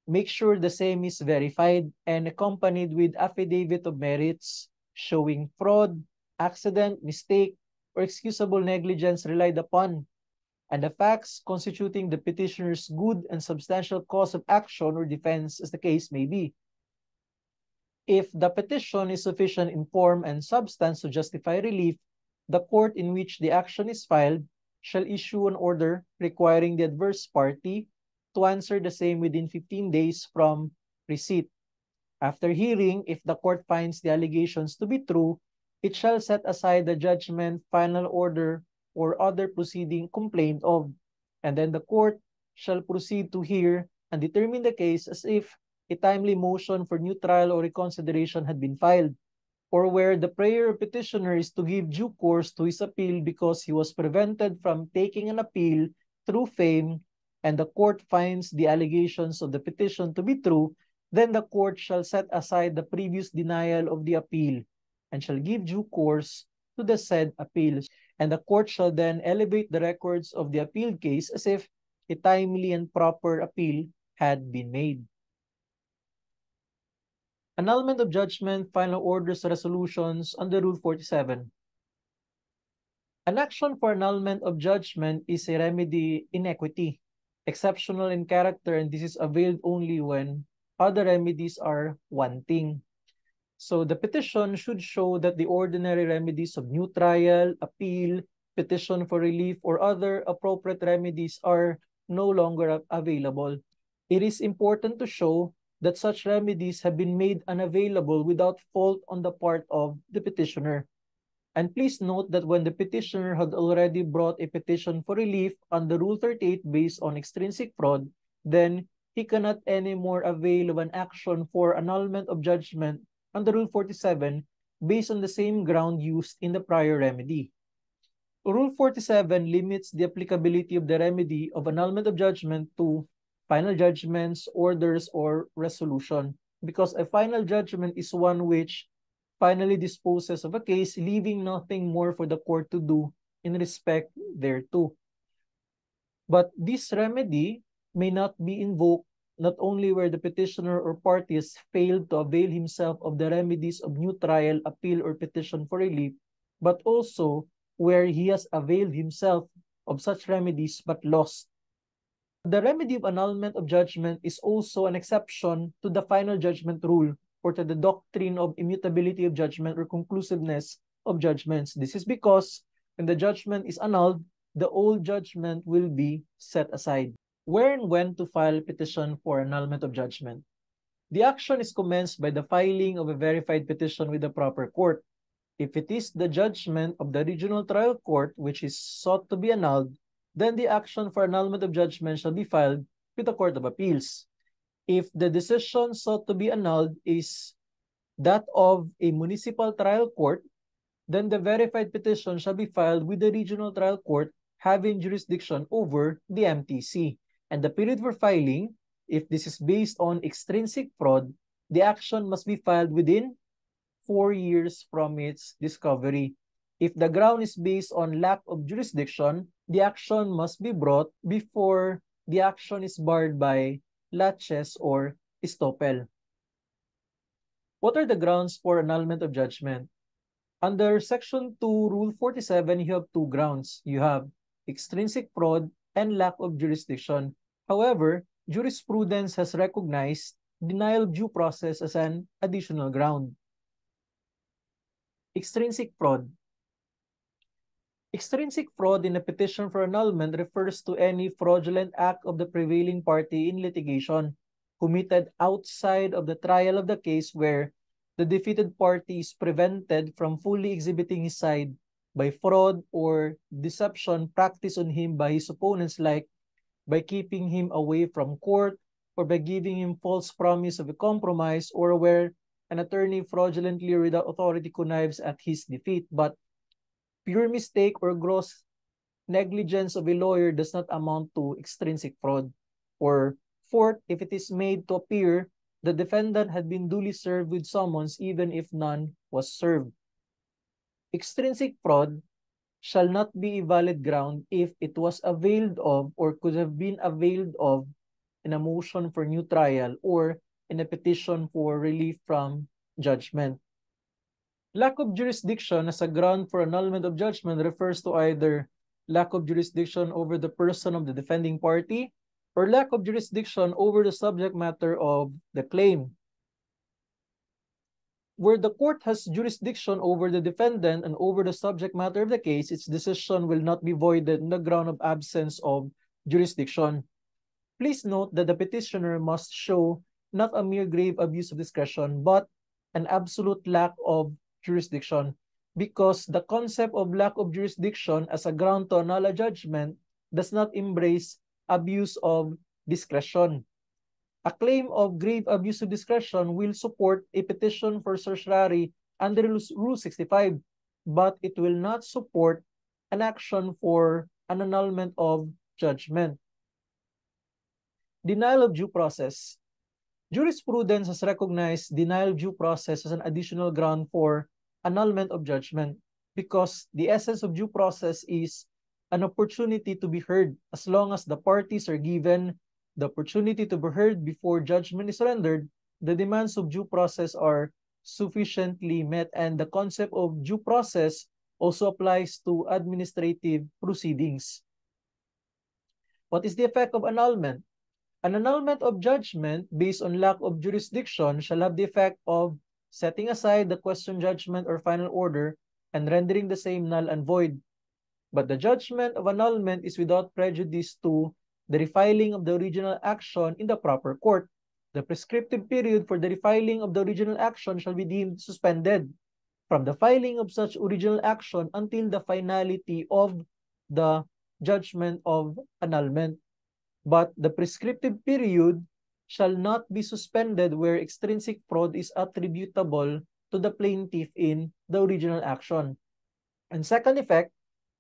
make sure the same is verified and accompanied with affidavit of merits showing fraud, accident, mistake, or excusable negligence relied upon, and the facts constituting the petitioner's good and substantial cause of action or defense, as the case may be. If the petition is sufficient in form and substance to justify relief, the court in which the action is filed shall issue an order requiring the adverse party to answer the same within 15 days from receipt. After hearing, if the court finds the allegations to be true, it shall set aside the judgment, final order, or other proceeding complained of, and then the court shall proceed to hear and determine the case as if a timely motion for new trial or reconsideration had been filed, or where the prior petitioner is to give due course to his appeal because he was prevented from taking an appeal through fame, and the court finds the allegations of the petition to be true, then the court shall set aside the previous denial of the appeal and shall give due course to the said appeals. And the court shall then elevate the records of the appeal case as if a timely and proper appeal had been made. Annulment of judgment, final orders, resolutions under Rule 47. An action for annulment of judgment is a remedy in equity, exceptional in character, and this is availed only when other remedies are wanting. So the petition should show that the ordinary remedies of new trial, appeal, petition for relief, or other appropriate remedies are no longer available. It is important to show that such remedies have been made unavailable without fault on the part of the petitioner. And please note that when the petitioner had already brought a petition for relief under Rule 38 based on extrinsic fraud, then he cannot any more avail of an action for annulment of judgment under Rule 47 based on the same ground used in the prior remedy. Rule 47 limits the applicability of the remedy of annulment of judgment to final judgments, orders, or resolution, because a final judgment is one which finally disposes of a case, leaving nothing more for the court to do in respect thereto. But this remedy may not be invoked not only where the petitioner or parties failed to avail himself of the remedies of new trial, appeal, or petition for relief, but also where he has availed himself of such remedies but lost. The remedy of annulment of judgment is also an exception to the final judgment rule, or to the doctrine of immutability of judgment or conclusiveness of judgments. This is because when the judgment is annulled, the old judgment will be set aside. Where and when to file a petition for annulment of judgment? The action is commenced by the filing of a verified petition with the proper court. If it is the judgment of the regional trial court which is sought to be annulled, then the action for annulment of judgment shall be filed with the Court of Appeals. If the decision sought to be annulled is that of a municipal trial court, then the verified petition shall be filed with the regional trial court having jurisdiction over the MTC. And the period for filing, if this is based on extrinsic fraud, the action must be filed within 4 years from its discovery. If the ground is based on lack of jurisdiction, the action must be brought before the action is barred by laches or estoppel. What are the grounds for annulment of judgment? Under Section 2, Rule 47, you have two grounds. You have extrinsic fraud and lack of jurisdiction. However, jurisprudence has recognized denial of due process as an additional ground. Extrinsic fraud. Extrinsic fraud in a petition for annulment refers to any fraudulent act of the prevailing party in litigation committed outside of the trial of the case where the defeated party is prevented from fully exhibiting his side by fraud or deception practiced on him by his opponents, like by keeping him away from court or by giving him false promise of a compromise, or where an attorney fraudulently or without authority connives at his defeat. But pure mistake or gross negligence of a lawyer does not amount to extrinsic fraud. Or fourth, if it is made to appear the defendant had been duly served with summons even if none was served. Extrinsic fraud shall not be a valid ground if it was availed of or could have been availed of in a motion for new trial or in a petition for relief from judgment. Lack of jurisdiction as a ground for annulment of judgment refers to either lack of jurisdiction over the person of the defending party or lack of jurisdiction over the subject matter of the claim. Where the court has jurisdiction over the defendant and over the subject matter of the case, its decision will not be voided on the ground of absence of jurisdiction. Please note that the petitioner must show not a mere grave abuse of discretion, but an absolute lack of jurisdiction, because the concept of lack of jurisdiction as a ground to annul a judgment does not embrace abuse of discretion. A claim of grave abuse of discretion will support a petition for certiorari under Rule 65, but it will not support an action for an annulment of judgment. Denial of due process. Jurisprudence has recognized denial of due process as an additional ground for annulment of judgment, because the essence of due process is an opportunity to be heard as long as the parties are given the opportunity to be heard before judgment is rendered. The demands of due process are sufficiently met, and the concept of due process also applies to administrative proceedings. What is the effect of annulment? An annulment of judgment based on lack of jurisdiction shall have the effect of setting aside the question judgment or final order and rendering the same null and void. But the judgment of annulment is without prejudice to the refiling of the original action in the proper court. The prescriptive period for the refiling of the original action shall be deemed suspended from the filing of such original action until the finality of the judgment of annulment. but the prescriptive period shall not be suspended where extrinsic fraud is attributable to the plaintiff in the original action. And second effect,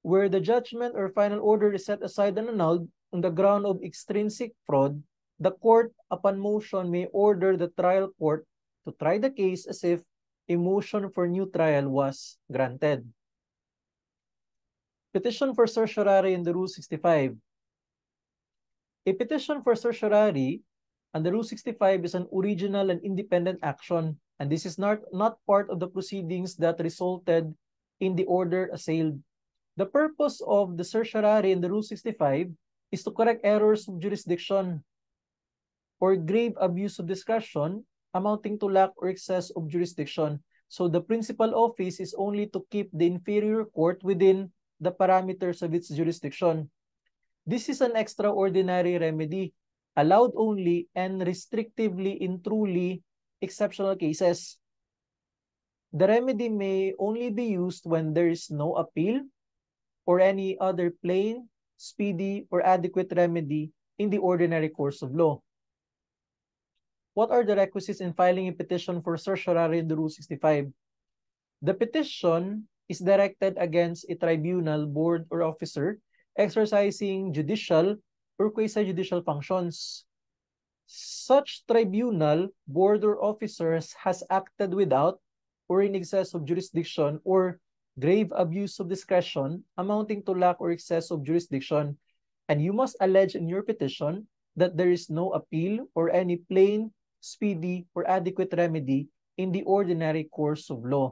where the judgment or final order is set aside and annulled on the ground of extrinsic fraud, the court upon motion may order the trial court to try the case as if a motion for new trial was granted. Petition for certiorari in the Rule 65. A petition for certiorari under Rule 65 is an original and independent action, and this is not part of the proceedings that resulted in the order assailed. The purpose of the certiorari in the Rule 65 is to correct errors of jurisdiction or grave abuse of discretion amounting to lack or excess of jurisdiction. So the principal office is only to keep the inferior court within the parameters of its jurisdiction. This is an extraordinary remedy, allowed only and restrictively in truly exceptional cases. The remedy may only be used when there is no appeal or any other plain, speedy, or adequate remedy in the ordinary course of law. What are the requisites in filing a petition for certiorari in the Rule 65? The petition is directed against a tribunal, board, or officer exercising judicial or quasi-judicial functions. Such tribunal, board, or officers has acted without or in excess of jurisdiction or grave abuse of discretion amounting to lack or excess of jurisdiction, and you must allege in your petition that there is no appeal or any plain, speedy, or adequate remedy in the ordinary course of law.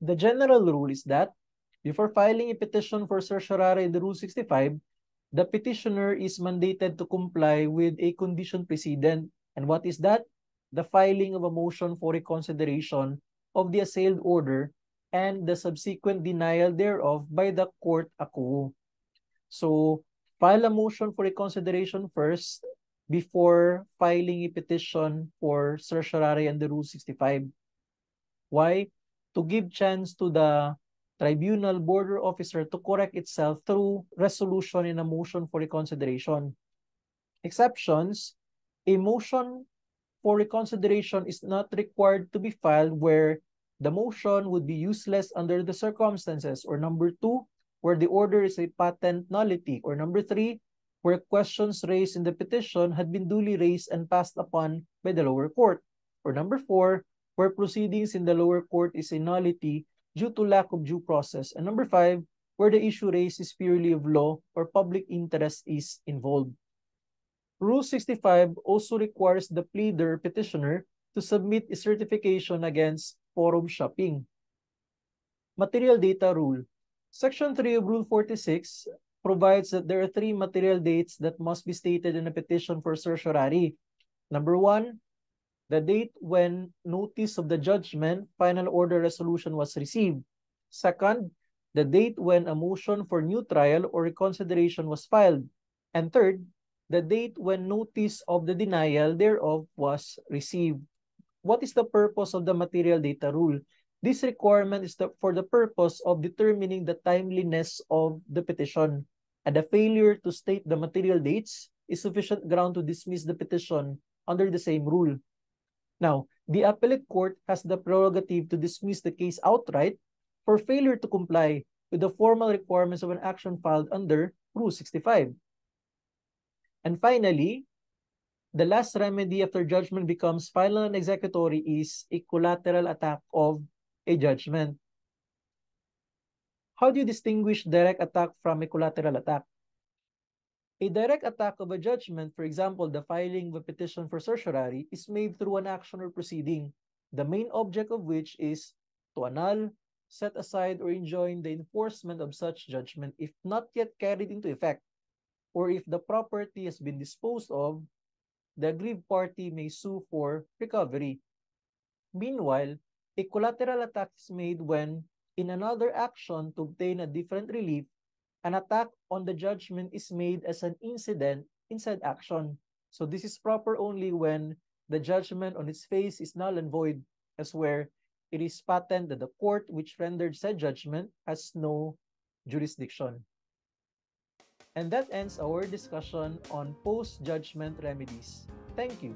The general rule is that before filing a petition for certiorari in the Rule 65, the petitioner is mandated to comply with a condition precedent. And what is that? The filing of a motion for reconsideration of the assailed order and the subsequent denial thereof by the court akuo. So, file a motion for reconsideration first before filing a petition for certiorari and the Rule 65. Why? To give chance to the tribunal, board, or officer to correct itself through resolution in a motion for reconsideration. Exceptions, a motion for reconsideration is not required to be filed where the motion would be useless under the circumstances, or number two, where the order is a patent nullity, or number three, where questions raised in the petition had been duly raised and passed upon by the lower court, or number four, where proceedings in the lower court is a nullity due to lack of due process, and number five, where the issue raised is purely of law or public interest is involved. Rule 65 also requires the pleader petitioner to submit a certification against forum shopping. Material data rule. Section 3 of Rule 46 provides that there are three material dates that must be stated in a petition for certiorari. Number one, the date when notice of the judgment, final order, resolution was received. Second, the date when a motion for new trial or reconsideration was filed. And third, the date when notice of the denial thereof was received. What is the purpose of the material data rule? This requirement is for the purpose of determining the timeliness of the petition, and the failure to state the material dates is sufficient ground to dismiss the petition under the same rule. Now, the appellate court has the prerogative to dismiss the case outright for failure to comply with the formal requirements of an action filed under Rule 65. And finally, the last remedy after judgment becomes final and executory is a collateral attack of a judgment. How do you distinguish direct attack from a collateral attack? A direct attack of a judgment, for example, the filing of a petition for certiorari, is made through an action or proceeding, the main object of which is to annul, set aside, or enjoin the enforcement of such judgment if not yet carried into effect, or if the property has been disposed of, the aggrieved party may sue for recovery. Meanwhile, a collateral attack is made when, in another action to obtain a different relief, an attack on the judgment is made as an incident in said action. So this is proper only when the judgment on its face is null and void, as where it is patent that the court which rendered said judgment has no jurisdiction. And that ends our discussion on post-judgment remedies. Thank you.